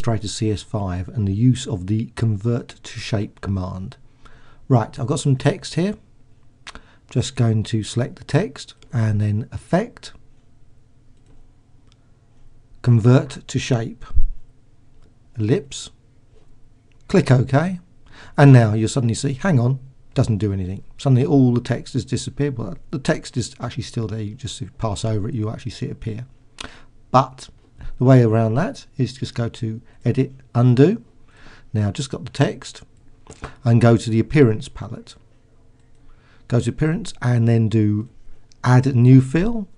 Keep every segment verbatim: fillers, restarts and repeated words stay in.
straight to C S five and the use of the convert to shape command. Right, I've got some text here. Just going to select the text and then effect, convert to shape, ellipse, click OK, and now you'll suddenly see, hang on, doesn't do anything. Suddenly all the text has disappeared, but the text is actually still there. You just pass over it, you actually see it appear. But the way around that is just go to Edit, Undo. Now I've just got the text, and go to the Appearance palette. Go to Appearance and then do Add a New Fill.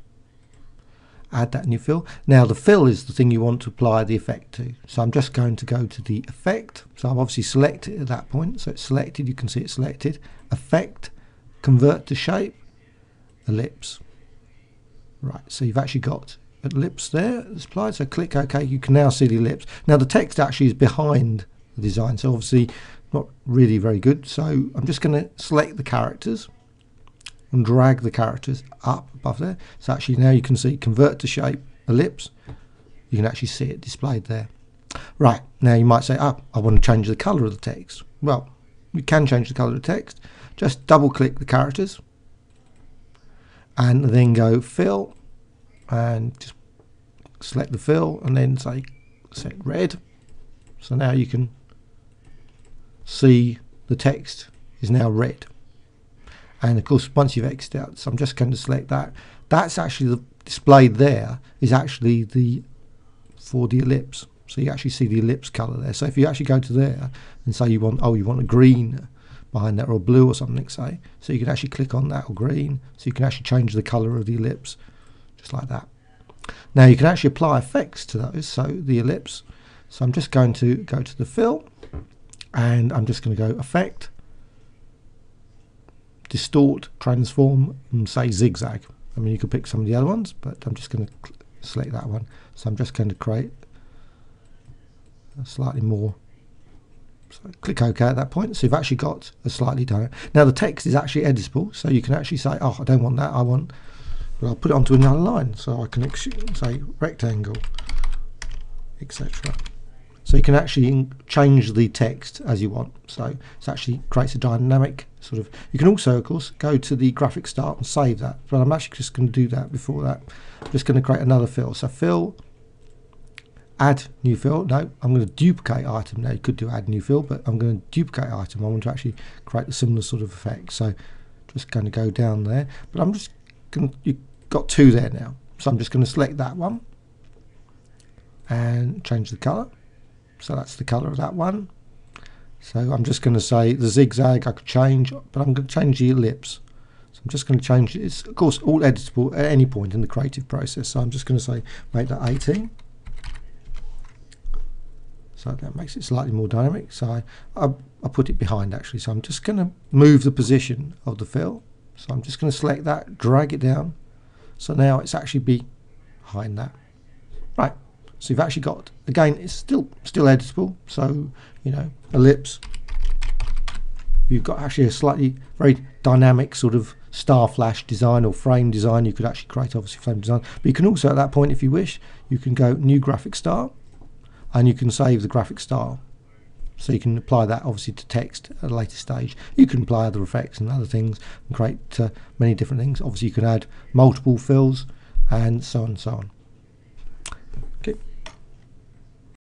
Add that new fill. Now the fill is the thing you want to apply the effect to. So I'm just going to go to the effect. So I've obviously selected it at that point. So it's selected, you can see it's selected. Effect, convert to shape, ellipse. Right, so you've actually got ellipse there, it's applied. So click OK, you can now see the ellipse. Now the text actually is behind the design, so obviously not really very good. So I'm just going to select the characters and drag the characters up above there. So actually now you can see convert to shape, ellipse. You can actually see it displayed there. Right, now you might say, oh, I want to change the colour of the text. Well, we can change the colour of the text. Just double click the characters and then go fill and just select the fill and then say set red. So now you can see the text is now red. And of course, once you've exited out, so I'm just going to select that. That's actually the displayed there is actually the for the ellipse. So you actually see the ellipse color there. So if you actually go to there and say you want, oh, you want a green behind that or blue or something, say, so you can actually click on that or green. So you can actually change the color of the ellipse, just like that. Now you can actually apply effects to those. So the ellipse. So I'm just going to go to the fill, and I'm just going to go effect, distort, transform, and say zigzag. I mean, you could pick some of the other ones, but I'm just going to select that one. So I'm just going to create a slightly more. So click OK at that point. So you've actually got a slightly done. Now the text is actually editable, so you can actually say, oh, I don't want that. I want. Well, I'll put it onto another line, so I can say rectangle, et cetera. So you can actually change the text as you want. So it actually creates a dynamic sort of. You can also, of course, go to the graphic start and save that. But I'm actually just going to do that before that. I'm just going to create another fill. So fill, add new fill. No, I'm going to duplicate item. Now you could do add new fill, but I'm going to duplicate item. I want to actually create a similar sort of effect. So just going to go down there. But I'm just going to, you've got two there now. So I'm just going to select that one and change the color. So that's the color of that one. So I'm just going to say the zigzag I could change, but I'm going to change the ellipse. So I'm just going to change it. It's of course all editable at any point in the creative process. So I'm just going to say make that eighteen. So that makes it slightly more dynamic. So I, I, I put it behind actually. So I'm just going to move the position of the fill. So I'm just going to select that, drag it down. So now it's actually behind that. Right. So you've actually got, again, it's still still editable. So, you know, ellipse. You've got actually a slightly very dynamic sort of star flash design or frame design. You could actually create, obviously, frame design. But you can also, at that point, if you wish, you can go new graphic style, and you can save the graphic style. So you can apply that, obviously, to text at a later stage. You can apply other effects and other things and create uh, many different things. Obviously, you can add multiple fills and so on and so on.